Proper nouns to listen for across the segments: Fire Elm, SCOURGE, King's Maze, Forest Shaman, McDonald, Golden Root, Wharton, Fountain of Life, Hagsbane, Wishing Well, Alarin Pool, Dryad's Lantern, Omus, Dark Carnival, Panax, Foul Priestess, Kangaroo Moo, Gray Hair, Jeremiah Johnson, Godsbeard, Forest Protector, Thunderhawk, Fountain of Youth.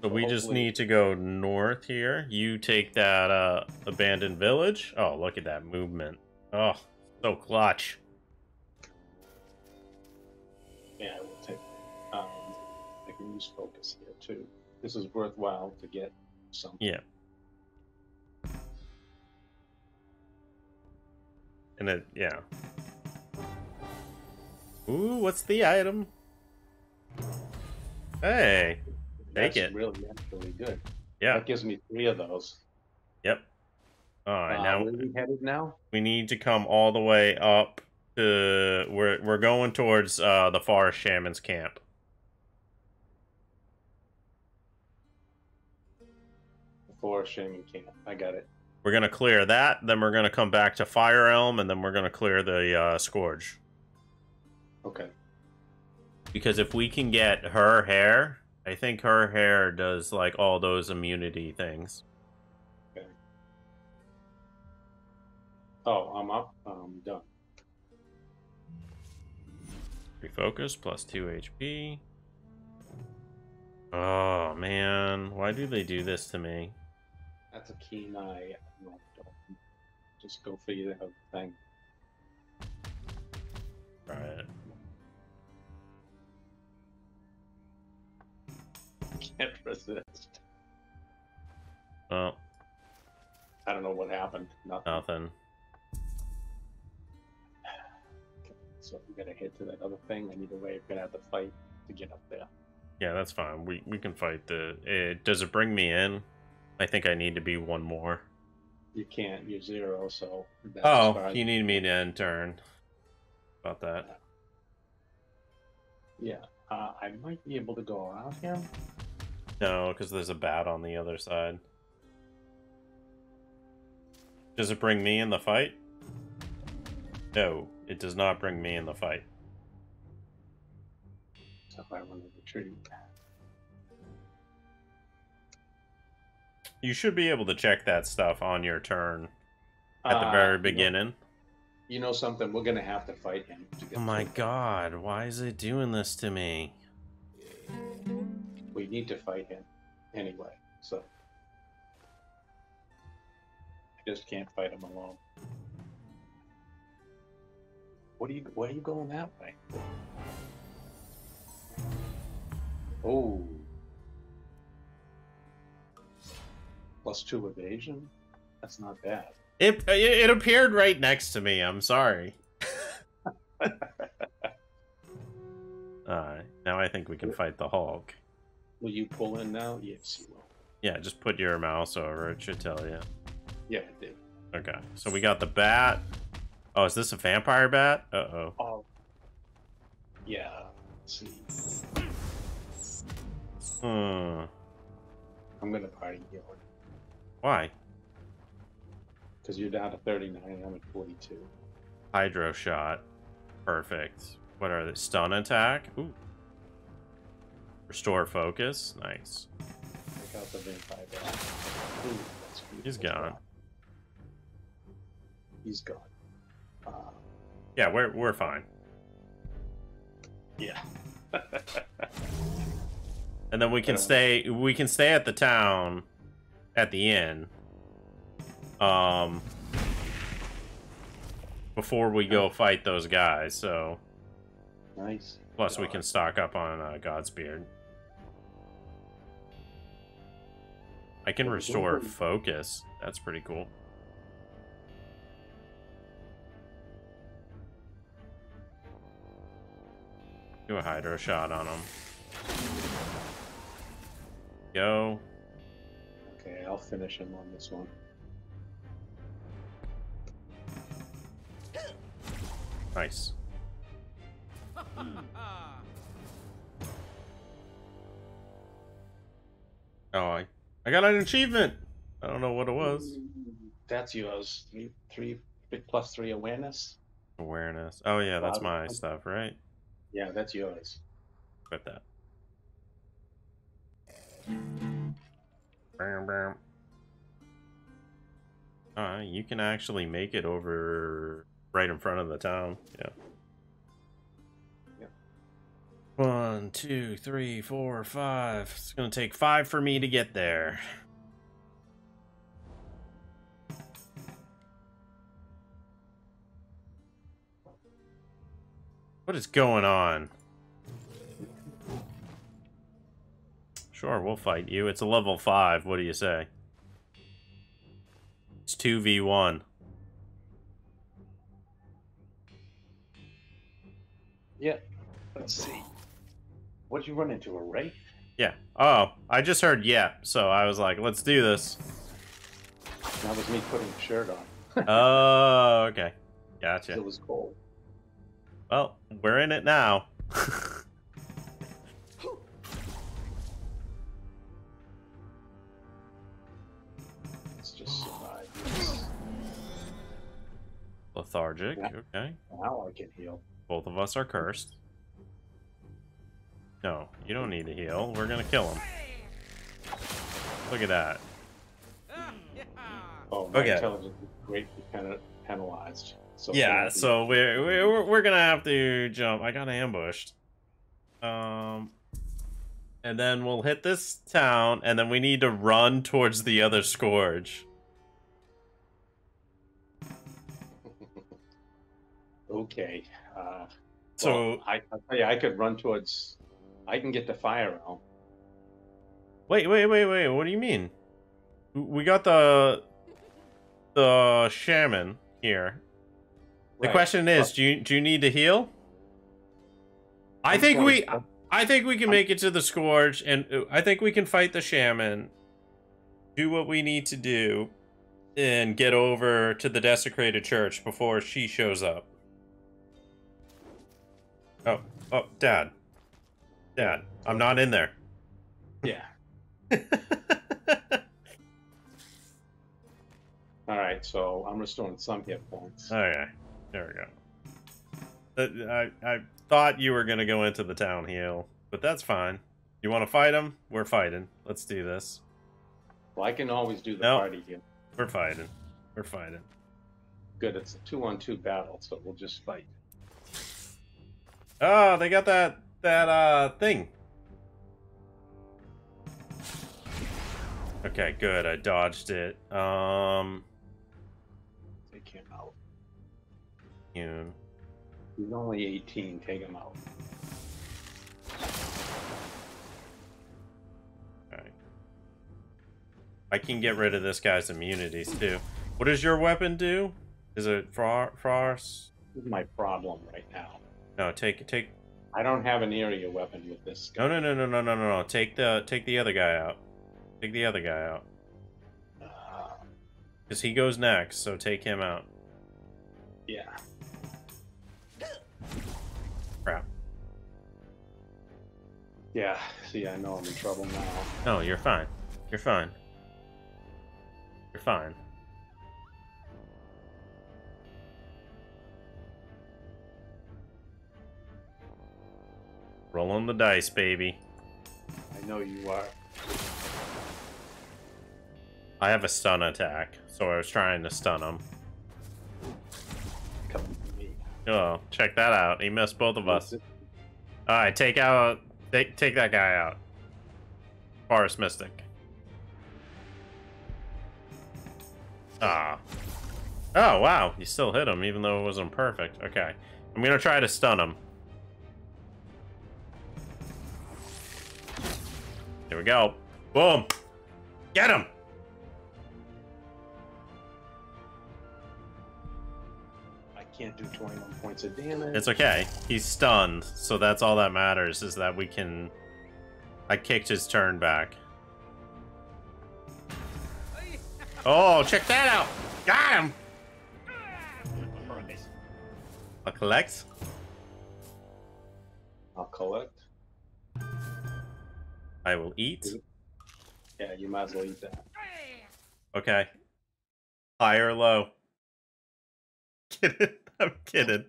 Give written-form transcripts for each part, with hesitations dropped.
So we just need to go north here. You take that abandoned village. Oh, look at that movement. Oh, so clutch. Yeah, I will take. I can use focus here too. This is worthwhile to get something. Yeah. And it, yeah. Ooh, what's the item? Hey, take it. That's really actually good. Yeah. That gives me 3 of those. Yep. All right, now where are we headed now? We need to come all the way up to we're going towards the Forest Shaman's camp. The Forest Shaman camp. I got it. We're gonna clear that, then we're gonna come back to Fire Elm, and then we're gonna clear the Scourge. Okay. Because if we can get her hair, I think her hair does like all those immunity things. Okay. Oh, I'm up. I'm done. Refocus plus 2 HP. Oh man, why do they do this to me? That's a keen eye. Just go for your whole thing. Right. Can't resist. Well, I don't know what happened. Nothing. So we gotta head to that other thing. And either way, we're gonna have to fight to get up there. Yeah, that's fine. We can fight. Does it bring me in? I think I need to be 1 more. You can't. You're 0. So. That's oh, you need me to end turn. About that. Yeah. I might be able to go around here. No, because there's a bat on the other side. Does it bring me in the fight? No, it does not bring me in the fight. So if I want to retreat. You should be able to check that stuff on your turn at the very beginning. You know something? We're going to have to fight him. To get oh my god, why is it doing this to me? We need to fight him anyway, so. I just can't fight him alone. Why are you going that way? Oh. Plus 2 evasion? That's not bad. It appeared right next to me. I'm sorry. All right. Now I think we can fight the Hulk. Will you pull in now? Yes, you will. Yeah, just put your mouse over. It should tell you. Yeah, it did. Okay. So we got the bat. Oh, is this a vampire bat? Uh-oh. Oh. Yeah. Let's see. Hmm. I'm going to party you. Why? Because you're down to 39 and I'm at 42. Hydro shot. Perfect. What are they? Stun attack? Ooh. Restore focus. Nice. Take out the vampire bat. Ooh, that's beautiful. He's gone. He's gone. Yeah, we're fine. Yeah. And then we can stay at the town at the inn. Before we go fight those guys, so. Nice. Plus, we can stock up on Godsbeard. I can restore focus. That's pretty cool. Do a hydro shot on him. Go. Okay, I'll finish him on this one. Nice. Oh, I got an achievement. I don't know what it was. That's yours. 3 plus 3 awareness. Awareness. Oh yeah, that's my stuff, right? Yeah, that's yours. With that. Bam, bam. You can actually make it over. Right in front of the town, yeah. One, two, three, four, five. It's gonna take 5 for me to get there. What is going on? Sure, we'll fight you. It's a level 5. What do you say? It's 2v1. Yeah. Let's see. What'd you run into, a wraith? Yeah. Oh, I just heard yeah, so I was like, let's do this. That was me putting the shirt on. Oh, okay. Gotcha. It was cold. Well, we're in it now. Let's just survive this. Lethargic, yeah. Okay. Now I can heal. Both of us are cursed. No, you don't need to heal. We're gonna kill him. Look at that. Oh, my intelligence is greatly penalized. So yeah, so we're gonna have to jump. I got ambushed. And then we'll hit this town, and then we need to run towards the other Scourge. Okay. So I'll tell you, I could run towards. I can get the Fire Elm. Wait! What do you mean? We got the Shaman here. Right. The question is, do you need to heal? I think we can make it to the Scourge, and I think we can fight the Shaman. Do what we need to do, and get over to the desecrated church before she shows up. Oh, Dad. Dad, I'm not in there. Yeah. Alright, so I'm restoring some hit points. Okay, there we go. I thought you were going to go into the town heal, but that's fine. You want to fight him? We're fighting. Let's do this. Well, I can always do the party heal. We're fighting. We're fighting. Good, it's a 2-on-2 battle, so we'll just fight. Oh, they got that thing. Okay, good. I dodged it. Take him out. Yeah. He's only 18. Take him out. All right. I can get rid of this guy's immunities too. What does your weapon do? Is it frost? This is my problem right now. No, take. I don't have an area weapon with this guy. No. Take the other guy out. Take the other guy out. Because he goes next, so take him out. Yeah. Crap. Yeah, see, I know I'm in trouble now. No, you're fine. You're fine. You're fine. Rolling the dice, baby. I know you are. I have a stun attack, so I was trying to stun him. Come to me. Oh, check that out. He missed both of us. Alright, take that guy out. Forest Mystic. Ah. Oh, wow. You still hit him, even though it wasn't perfect. Okay. I'm gonna try to stun him. There we go. Boom. Get him. I can't do 21 points of damage. It's okay. He's stunned, so that's all that matters, is that we can... I kicked his turn back. Oh, check that out. Got him. I'll collect. I'll collect. I will eat. Yeah, you might as well eat that. Okay. High or low? Kidding. I'm kidding.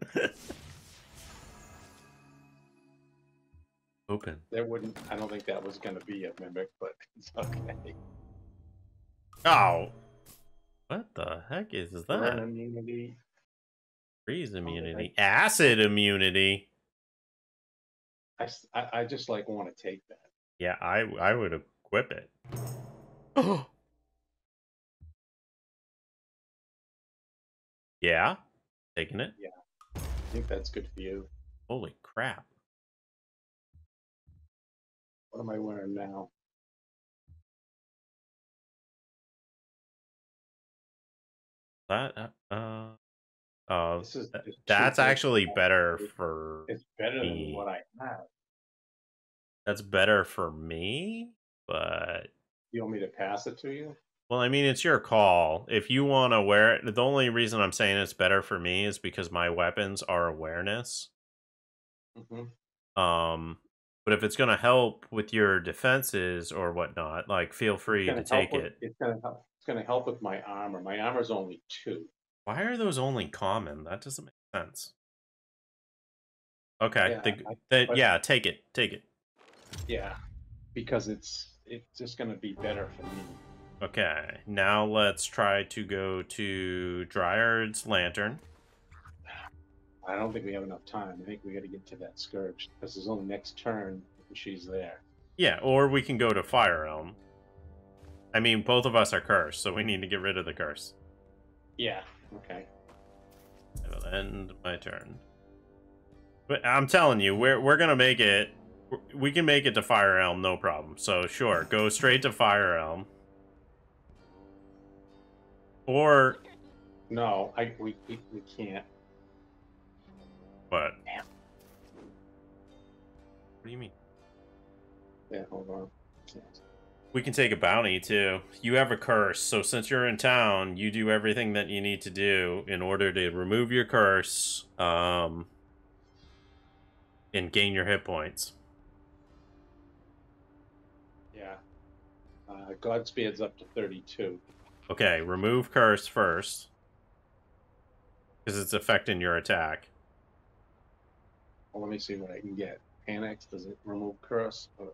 Open. There wouldn't. I don't think that was gonna be a mimic, but it's okay. Oh. What the heck is that? Freeze immunity. Acid immunity. I just like want to take that. Yeah, I would equip it. Oh. Yeah, taking it. Yeah, I think that's good for you. Holy crap! What am I wearing now? That that's actually better for. It's better than what I have. That's better for me, but you want me to pass it to you? Well, I mean, it's your call. If you want to wear it, the only reason I'm saying it's better for me is because my weapons are awareness. Mm-hmm. But if it's going to help with your defenses or whatnot, like, feel free to take it. It's going to help with my armor. My armor's only 2. Why are those only common? That doesn't make sense. Okay, yeah, yeah, take it, take it. Yeah, because it's just going to be better for me. Okay, now let's try to go to Dryad's Lantern. I don't think we have enough time. I think we got to get to that Scourge, because there's only next turn when she's there. Yeah, or we can go to Fire Elm. I mean, both of us are cursed, so we need to get rid of the curse. Yeah, okay. I will end my turn. But I'm telling you, we're going to make it. We can make it to Fire Elm, no problem. So, sure, go straight to Fire Elm. Or no, we can't. What? Damn. What do you mean? Yeah, hold on. Yeah. We can take a bounty too. You have a curse, so since you're in town, you do everything that you need to do in order to remove your curse, and gain your hit points. Yeah. Godspeed's up to 32. Okay, remove curse first, because it's affecting your attack. Well, let me see what I can get. Panax, does it remove curse? Or...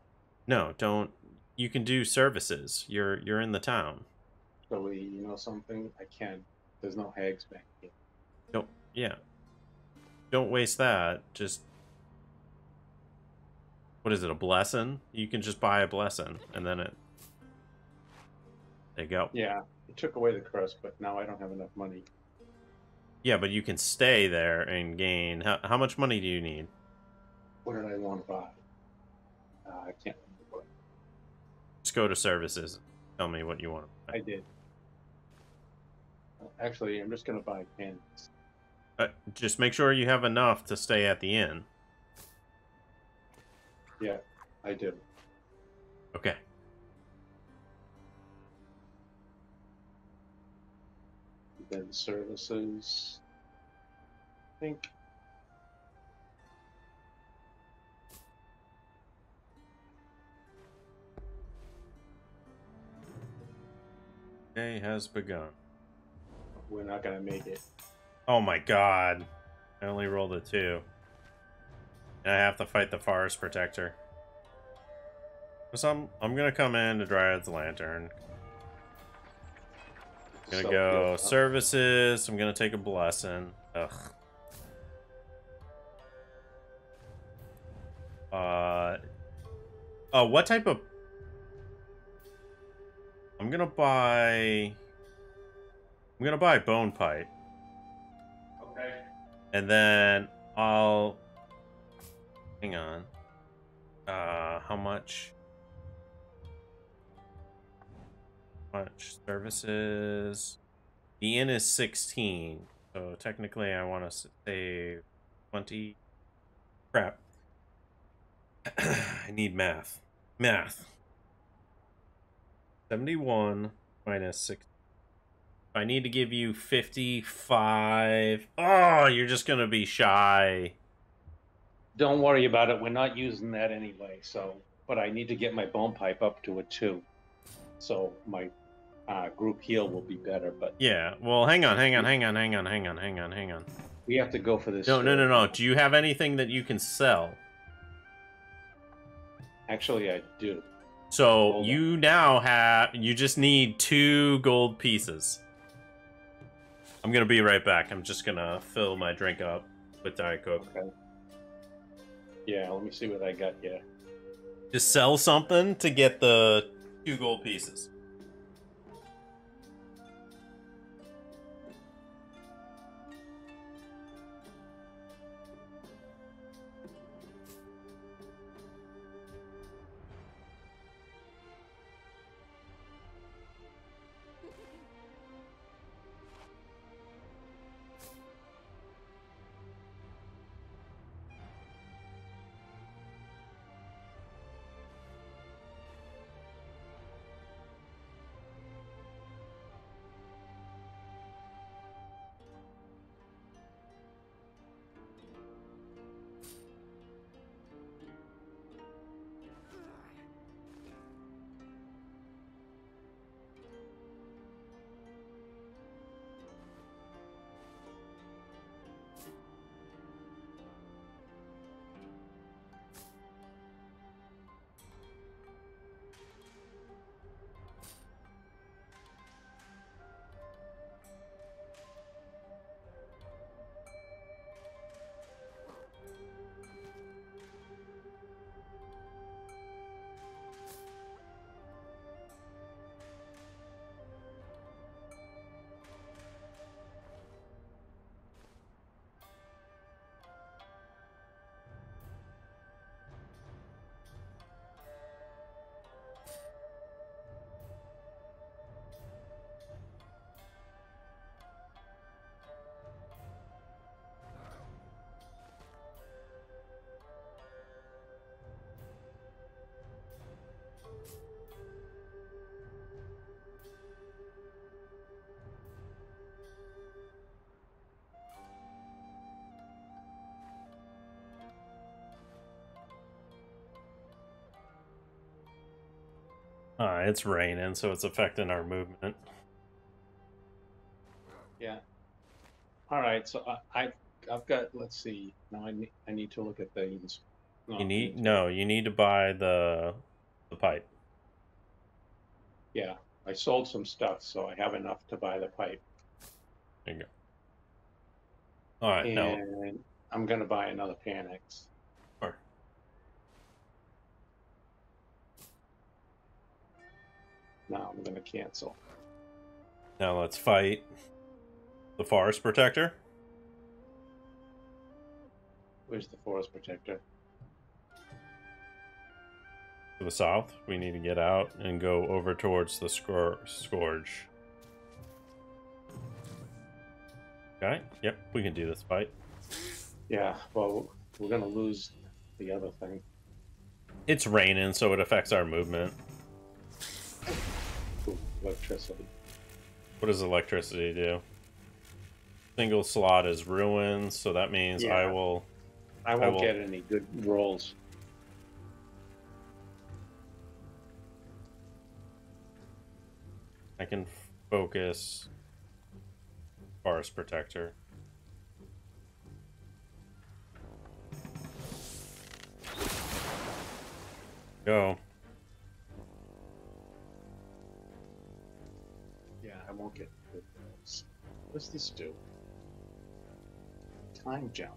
No, don't. You can do services. You're in the town. So you know something? I can. There's no Hagsbane here. Nope. Yeah. Don't waste that. Just. What is it? A blessing? You can just buy a blessing, and then it. There you go. Yeah. It took away the curse, but now I don't have enough money. Yeah, but you can stay there and gain. How much money do you need? What did I want to buy? I can't remember what. Just go to services. Tell me what you want to buy. I did. Actually, I'm just going to buy pins. Just make sure you have enough to stay at the inn. Yeah, I do. Okay. Then services, I think. Day has begun. We're not gonna make it. Oh my god. I only rolled a 2. And I have to fight the Forest Protector. So I'm gonna come in to Dryad's Lantern. I'm gonna go services. I'm gonna take a blessing. Ugh. Oh, what type of? I'm gonna buy. I'm gonna buy bone pipe. Okay. And then I'll. Hang on. How much? Services. The inn is 16, so technically I want to save 20. Crap. I need math. 71 minus 6. I need to give you 55. Oh, you're just gonna be shy. Don't worry about it. We're not using that anyway. So, but I need to get my bone pipe up to a 2. So my. Group heal will be better, but yeah. Well, hang on. We have to go for this. No. Do you have anything that you can sell? Actually, I do. So Hold you on. Now have. You just need 2 gold pieces. I'm gonna be right back. I'm just gonna fill my drink up with Diet Coke. Okay. Yeah, let me see what I got here. Just sell something to get the 2 gold pieces. It's raining, so it's affecting our movement. Yeah. All right, so I've got. Let's see. Now I need to look at things. No, you need to buy the pipe. Yeah, I sold some stuff, so I have enough to buy the pipe. There you go. All right, and now I'm gonna buy another Panax. Now I'm going to cancel. Now let's fight the Forest Protector. Where's the Forest Protector? To the south. We need to get out and go over towards the Scourge. Okay. Yep, we can do this fight. Yeah, well, we're going to lose the other thing. It's raining, so it affects our movement. Electricity. What does electricity do? Single slot is ruined, so that means yeah. I won't get any good rolls. I can focus Forest Protector. Go. Won't get good rolls. What does this do? Time jump.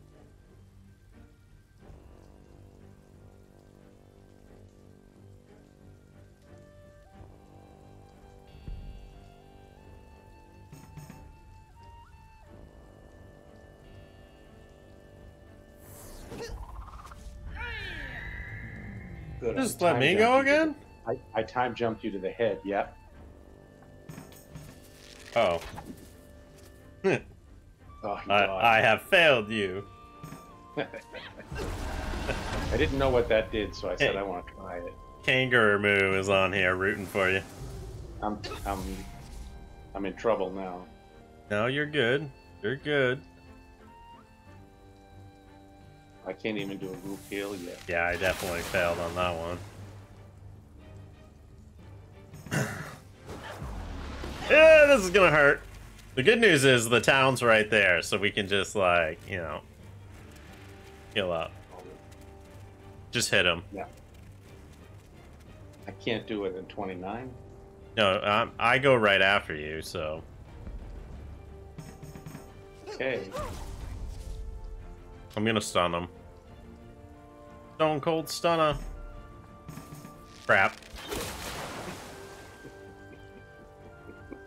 Good. Just let me go again? I time jumped you to the head, yeah. Oh. Oh I have failed you. I didn't know what that did, so I said I want to try it. Kangaroo Moo is on here rooting for you. I'm in trouble now. No, you're good. You're good. I can't even do a group heal yet. Yeah, I definitely failed on that one. Yeah, this is gonna hurt. The good news is the town's right there, so we can just, like, you know, heal up. Just hit him. Yeah. I can't do it in 29. No, I go right after you, so. Okay. I'm gonna stun him. Stone Cold Stunner. Crap.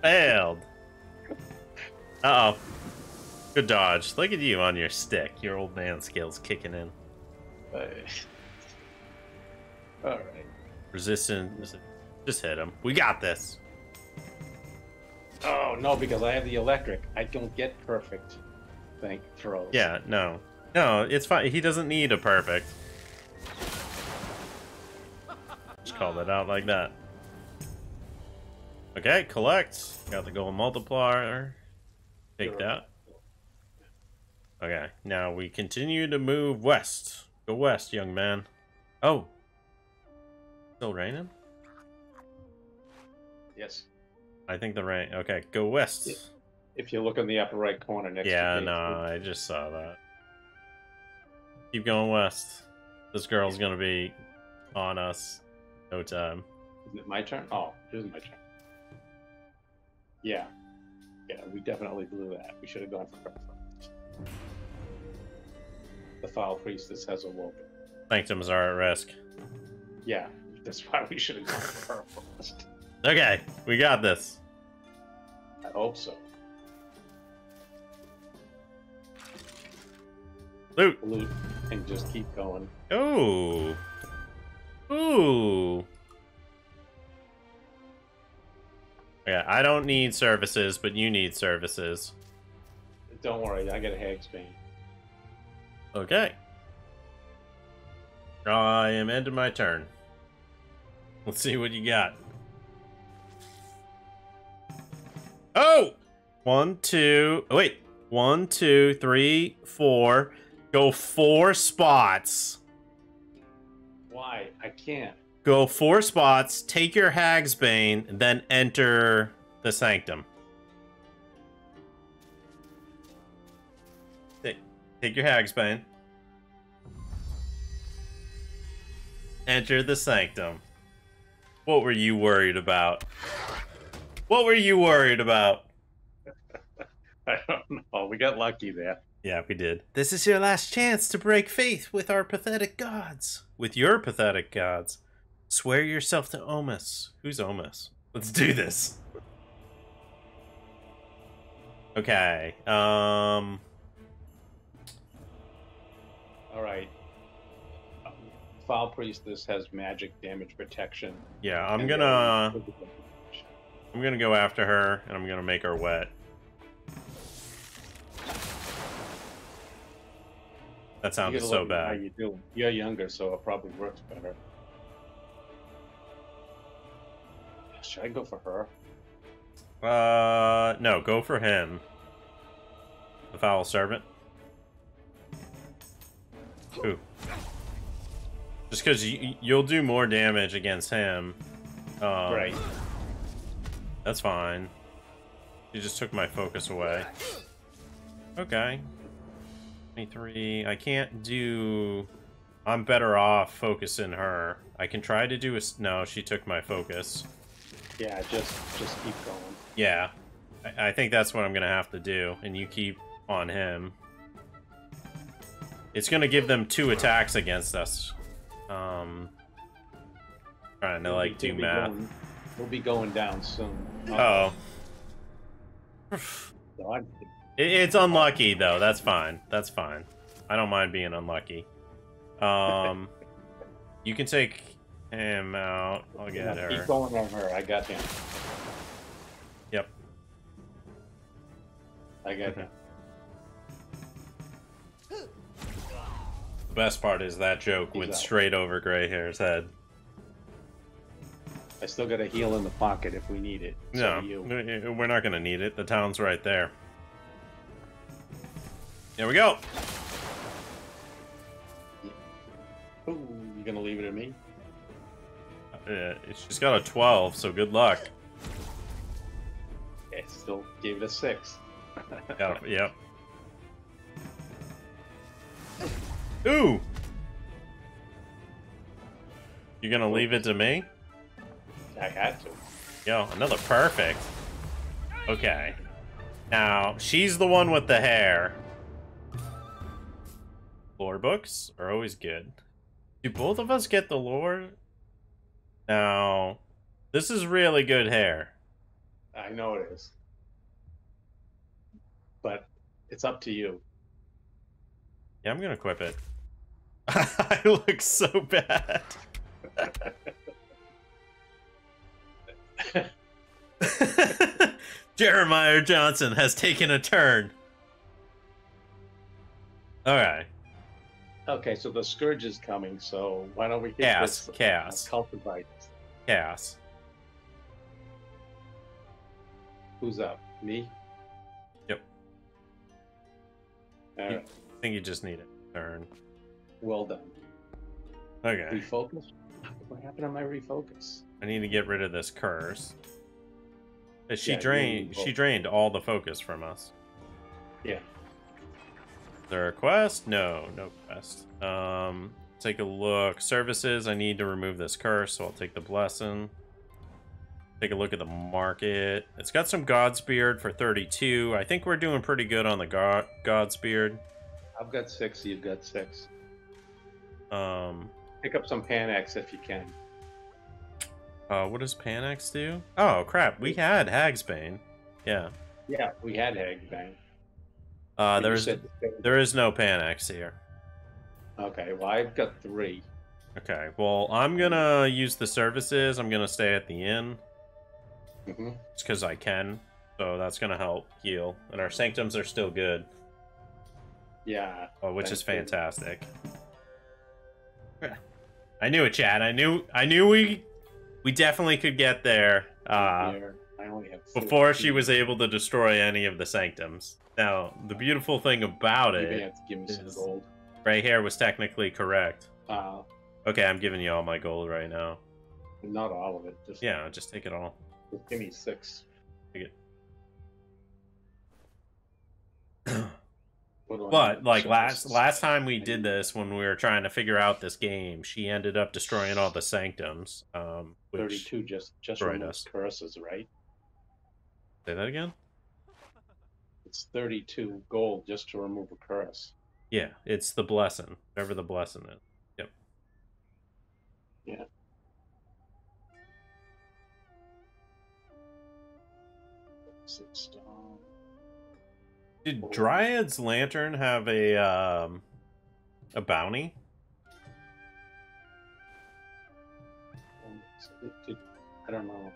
Failed. Uh-oh. Good dodge. Look at you on your stick. Your old man skill's kicking in. All right. Resistance. Just hit him. We got this. Oh, no, because I have the electric. I don't get perfect throws. Yeah, no. No, it's fine. He doesn't need a perfect. Just call that out like that. Okay, collect. Got the gold multiplier. Take that. Okay, now we continue to move west. Go west, young man. Oh. Still raining? Yes. I think the rain... Okay, go west. If you look in the upper right corner next to me. Yeah, no, I just saw that. Keep going west. This girl's gonna be on us. No time. Isn't it my turn? Oh, it isn't my turn. Yeah. Yeah, we definitely blew that. We should have gone for breakfast. The Foul Priestess has awoken. Sanctums are at risk. Yeah, that's why we should have gone for breakfast. Okay, we got this. I hope so. Loot. Loot, and just keep going. Ooh. Ooh. Yeah, I don't need services, but you need services. Don't worry, I got a Hagsbane. Okay. I am ending my turn. Let's see what you got. Oh! 1, 2... Oh, wait. 1, 2, 3, 4... Go 4 spots. Why? I can't. Go 4 spots, take your Hagsbane, then enter the Sanctum. Take your Hagsbane. Enter the Sanctum. What were you worried about? What were you worried about? I don't know. We got lucky there. Yeah, we did. This is your last chance to break faith with our pathetic gods. With your pathetic gods. Swear yourself to Omus. Who's Omus? Let's do this. Okay. All right. Foul Priestess has magic damage protection. Yeah, I'm gonna go after her, and I'm gonna make her wet. That sounds so bad. How you doing? You're younger, so it probably works better. Should I go for her? No, go for him. The Foul Servant. Ooh. Just because you'll do more damage against him. Right. That's fine. You just took my focus away. Okay. 23. I can't do... I'm better off focusing her. I can try to do a... No, she took my focus. Yeah, just keep going. Yeah. I think that's what I'm going to have to do. And you keep on him. It's going to give them 2 attacks against us. Trying to, like, do math. We'll be going down soon. Uh-oh. God. It's unlucky, though. That's fine. That's fine. I don't mind being unlucky. You can take him out. I'll get her. Keep going on her. I got him. Yep. I got him. The best part is that joke went straight over Gray Hair's head. I still got a heal in the pocket if we need it. So no, we're not going to need it. The town's right there. There we go. Ooh, you gonna leave it at me? She's got a 12, so good luck. It still gave it a 6. Yep. Yeah, yeah. Ooh. You gonna leave it to me? I had to. Yo, another perfect. Okay. Now she's the one with the hair. Lore books are always good. Do both of us get the lore? No. This is really good hair. I know it is. But it's up to you. Yeah, I'm going to equip it. I look so bad. Jeremiah Johnson has taken a turn. All right. Okay, so the Scourge is coming, so why don't we get chaos, this chaos. Cultivate chaos. Who's up? Me? Yep. All right. I think you just need a turn. Well done. Okay. Refocus? What happened on my refocus? I need to get rid of this curse. She drained all the focus from us. Yeah. Is there a quest? No, no quest. Take a look. Services, I need to remove this curse, so I'll take the blessing. Take a look at the market. It's got some Godsbeard for 32. I think we're doing pretty good on the Godsbeard. I've got 6, you've got 6. Pick up some Panax if you can. What does Panax do? Oh, crap. We had Hagsbane. Yeah. Yeah, we had Hagsbane. There is no Panax here. Okay, well, I've got 3. Okay, well, I'm going to use the services. I'm going to stay at the inn. Mm-hmm. It's because I can. So that's going to help heal. And our sanctums are still good. Yeah. Oh, which is fantastic. I knew it, Chad. I knew we definitely could get there before she was able to destroy any of the sanctums. Now, the beautiful thing about it is Gray Hair was technically correct. Okay, I'm giving you all my gold right now. Not all of it. Just, yeah, just take it all. Just give me 6. Take it. But like last time we did this, when we were trying to figure out this game, she ended up destroying all the sanctums. Which 32 just removed curses, right? Say that again. It's 32 gold just to remove a curse. Yeah, it's the blessing, whatever the blessing is. Yep. Yeah. Did Dryad's Lantern have a bounty? I don't know.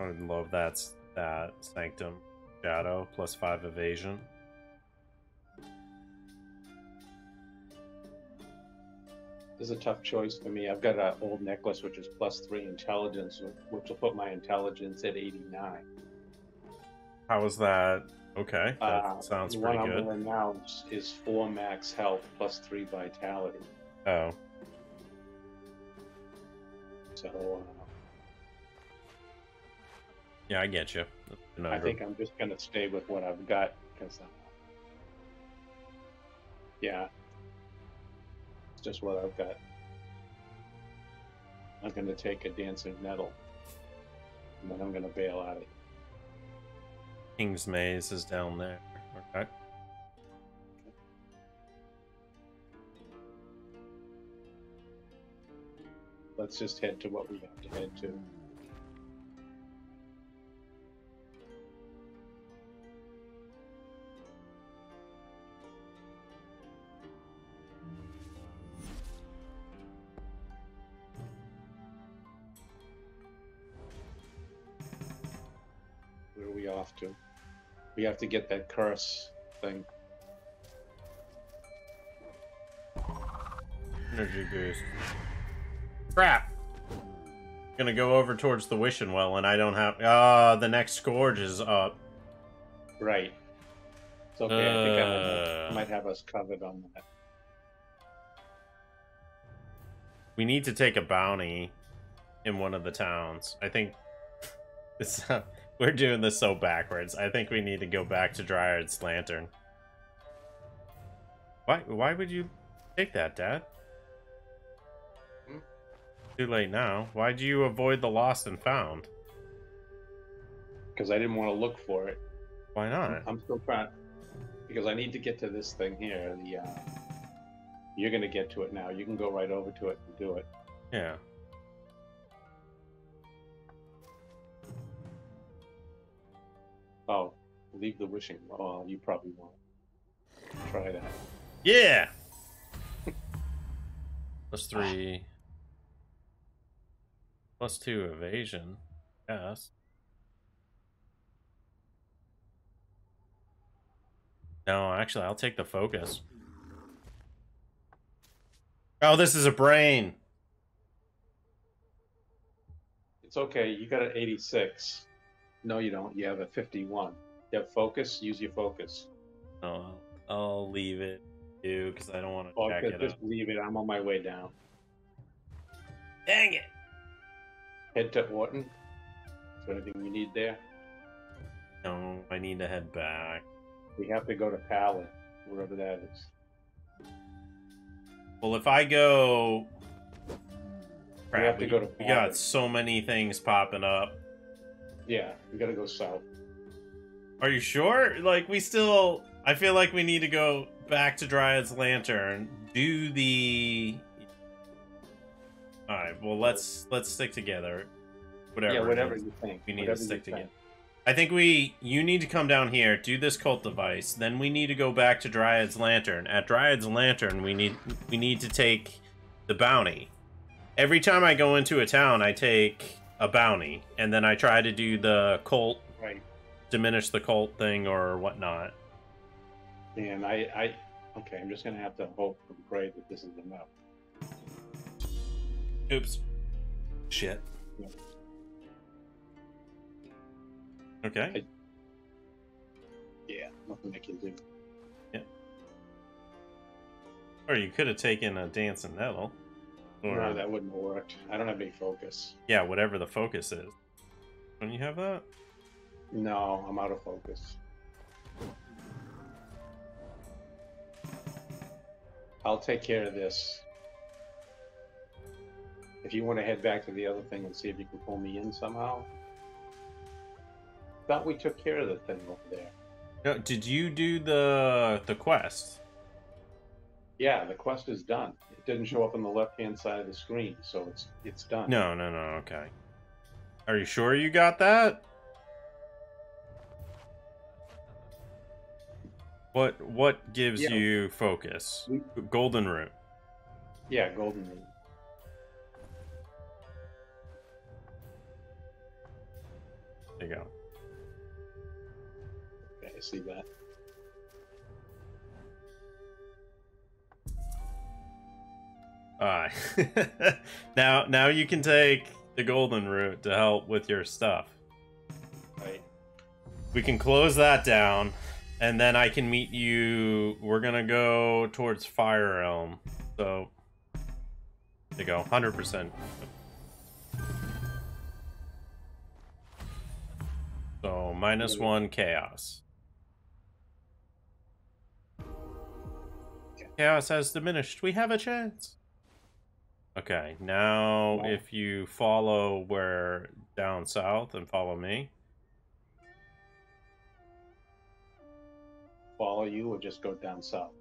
I would love that sanctum shadow plus 5 evasion. This is a tough choice for me. I've got an old necklace which is plus 3 intelligence, which will put my intelligence at 89. How is that? Okay, that sounds pretty good. The one I'm wearing now is 4 max health plus 3 vitality. Oh. So. Yeah, I get you. I think I'm just going to stay with what I've got. Because yeah. It's just what I've got. I'm going to take a dancing nettle. And then I'm going to bail out of it. King's Maze is down there. Okay. Let's just head to what we have to head to. Where are we off to? We have to get that curse thing. Energy boost. Crap! I'm gonna go over towards the Wishing Well, and I don't have. The next Scourge is up. Right. It's okay. I think I might have us covered on that. We need to take a bounty in one of the towns. I think it's. We're doing this so backwards. I think we need to go back to Dryad's Lantern. Why would you take that, Dad? Hmm? Too late now. Why'd you avoid the lost and found? Because I didn't want to look for it. Why not? I'm still trying. Because I need to get to this thing here. The You're going to get to it now. You can go right over to it and do it. Yeah. Oh, leave the wishing. Oh, you probably won't. Try that. Yeah! Plus 3. Plus 2 evasion. Yes. No, actually, I'll take the focus. Oh, this is a brain. It's okay. You got an 86. No, you don't. You have a 51. You have focus. Use your focus. No, I'll leave it, too, because I don't want to jack it up. Just leave it. I'm on my way down. Dang it. Head to Wharton. Is there anything you need there? No, I need to head back. We have to go to Palin, wherever that is. Well, if I go... Crap, we have to go to Palin. We got so many things popping up. Yeah, we gotta go south. Are you sure? Like, we still... I feel like we need to go back to Dryad's Lantern, do the... Alright, well, let's stick together. Whatever. Yeah, whatever you think. We need to stick together. I think you need to come down here, do this cult device, then we need to go back to Dryad's Lantern. At Dryad's Lantern, we need to take the bounty. Every time I go into a town, I take a bounty, and then I try to do the cult, right. Diminish the cult thing or whatnot. And okay, I'm just gonna have to hope and pray that this is enough. Oops. Shit. Yeah. Okay. Yeah, nothing I can do. Yeah. Or you could have taken a dancing nettle. Or... No, that wouldn't have worked. I don't have any focus. Yeah, whatever the focus is. Don't you have that? No, I'm out of focus. I'll take care of this. If you want to head back to the other thing and see if you can pull me in somehow. Thought we took care of the thing over there. No, did you do the quest? Yeah, the quest is done. It didn't show up on the left-hand side of the screen, so it's done. No, okay. Are you sure you got that? What gives you focus? Golden Root. Yeah, Golden Root. There you go. I see that. Alright. now you can take the golden root to help with your stuff. Right. We can close that down, and then I can meet you. We're gonna go towards Fire Elm. So there you go, 100%. So -1 chaos. Chaos has diminished. We have a chance. Okay, now if you follow where down south and follow me. Follow you or just go down south?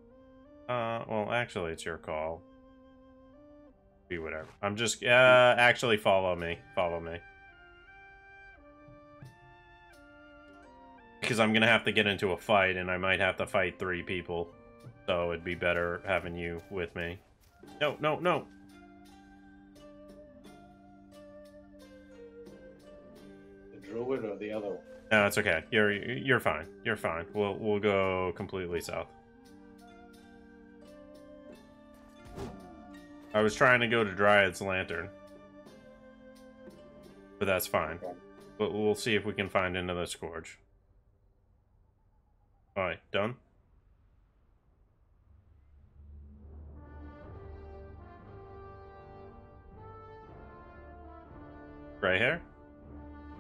Well, actually, it's your call. Be whatever. I'm just, actually follow me. Follow me. Because I'm going to have to get into a fight and I might have to fight 3 people. So it'd be better having you with me. No. The druid or the other one? No, it's okay. You're fine. You're fine. We'll go completely south. I was trying to go to Dryad's Lantern, but that's fine. Okay. But we'll see if we can find another Scourge. All right, done. Gray hair?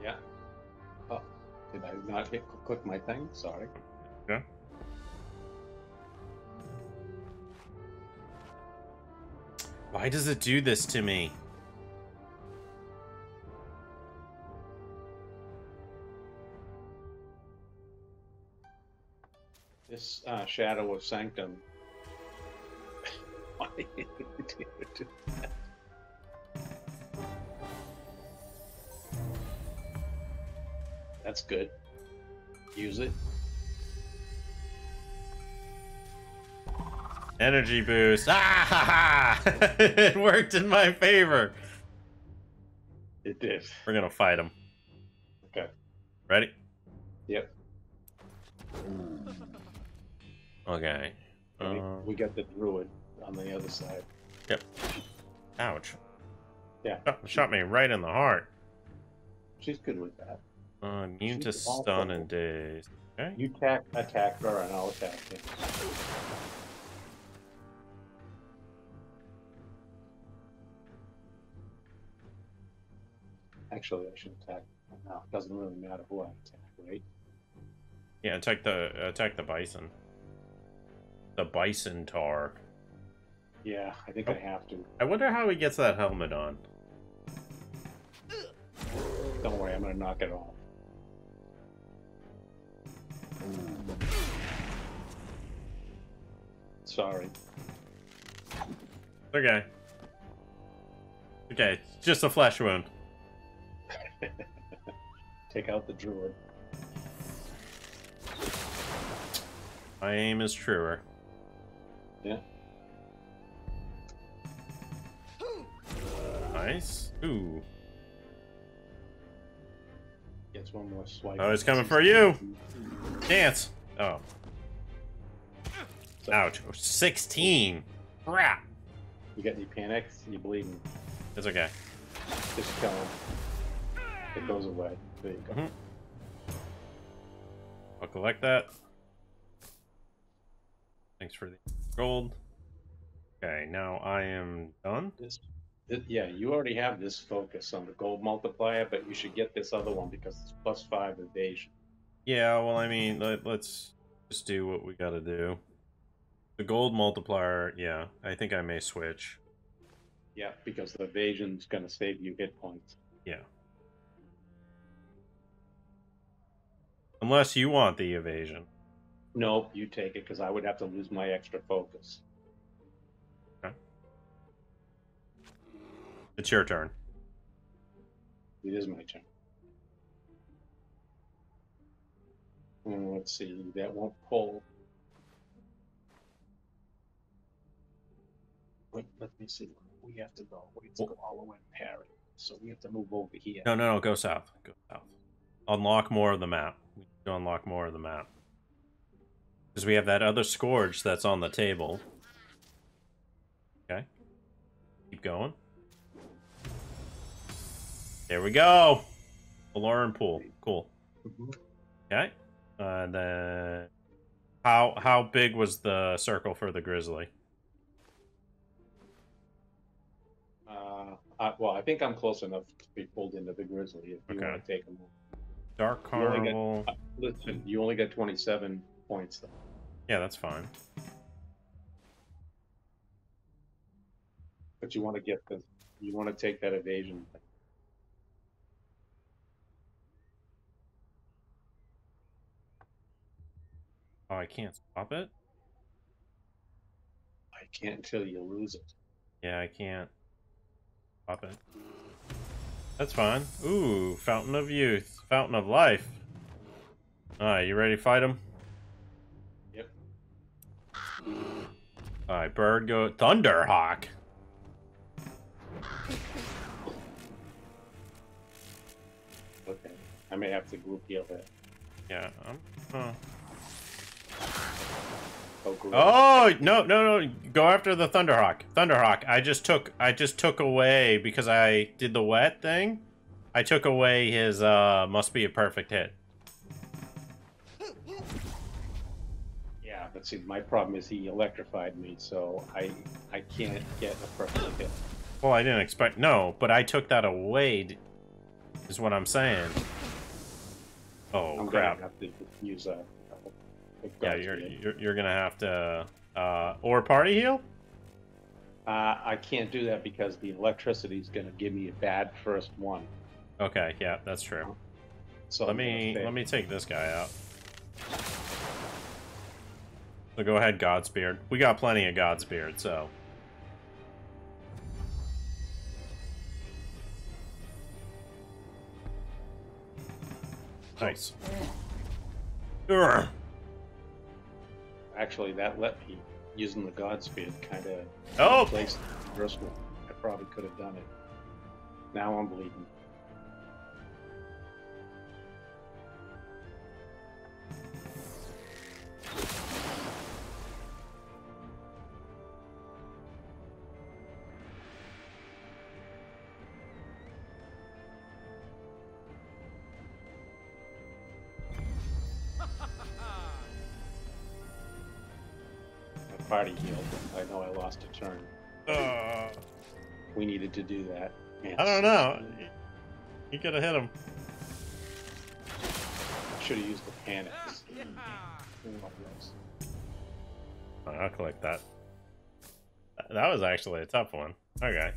Yeah. Oh, did I not click my thing? Sorry. Yeah. Why does it do this to me? This Shadow of Sanctum. Why did you do that? That's good. Use it. Energy boost. Ah, ha, ha. It worked in my favor. It did. We're gonna fight him. Okay. Ready? Yep. Okay. We got the druid on the other side. Yep. Ouch. Yeah. Oh, shot me right in the heart. She's good with that. Immune to stun and daze. Okay. You attack her and I'll attack you. Actually, I should attack now. It doesn't really matter who I attack, right? Yeah, attack the bison. The bison tar. Yeah, I think I have to. I wonder how he gets that helmet on. Don't worry, I'm gonna knock it off. Sorry. Okay. Okay, it's just a flesh wound. Take out the druid. My aim is truer. Yeah. Nice. Ooh. Gets one more swipe. Oh, it's coming for you. Dance. Oh. Ouch. 16. Crap. You got any panics? You bleeding? It's okay. Just kill him. It goes away. There you go. Mm-hmm. I'll collect that. Thanks for the gold. Okay, now I am done. Yeah, you already have this focus on the gold multiplier, but you should get this other one because it's +5 evasion. Yeah, well, I mean, let's just do what we gotta do. The gold multiplier, yeah, I think I may switch. Yeah, because the evasion's gonna save you hit points. Yeah. Unless you want the evasion. No, you take it, because I would have to lose my extra focus. Okay. It's your turn. It is my turn. And let's see, that won't pull. Wait, let me see. We have to go. We have to go all the way to Paris. So we have to move over here. No, no, no, go south. Go south. Unlock more of the map. We need to unlock more of the map. Because we have that other Scourge that's on the table. Okay. Keep going. There we go! Alarin Pool. Cool. Okay. And then... How big was the circle for the grizzly? Well, I think I'm close enough to be pulled into the grizzly if you want to take him. Dark Carnival. Listen, you only got 27 points, though. Yeah, that's fine. But you want to get the... You want to take that evasion thing. Oh, I can't stop it? I can't until you lose it. Yeah, I can't stop it. That's fine. Ooh, Fountain of Youth. Fountain of Life. Alright, you ready to fight him? Yep. Alright, bird go... Thunderhawk! Okay, I may have to group heal that. Yeah, Oh, no, no, no. Go after the Thunderhawk. Thunderhawk, I just took away, because I did the wet thing, I took away his, must be a perfect hit. Yeah, but see, my problem is he electrified me, so I can't get a perfect hit. Well, I didn't expect, no, but I took that away, is what I'm saying. Oh, I'm crap. I'm gonna have to use that. Yeah, you're gonna have to or party heal. I can't do that because the electricity is gonna give me a bad first one. Okay, yeah, that's true. So let me take this guy out. So go ahead, Godsbeard. We got plenty of Godsbeard, so Nice. Urgh. Actually, that let me, using the Godspeed, kind of replaced the Driscoll. I probably could have done it. Now I'm bleeding. Party healed, I know I lost a turn. We needed to do that. Man, I don't know. You could have hit him. Should have used the Panax. I'll collect that. That was actually a tough one. Okay.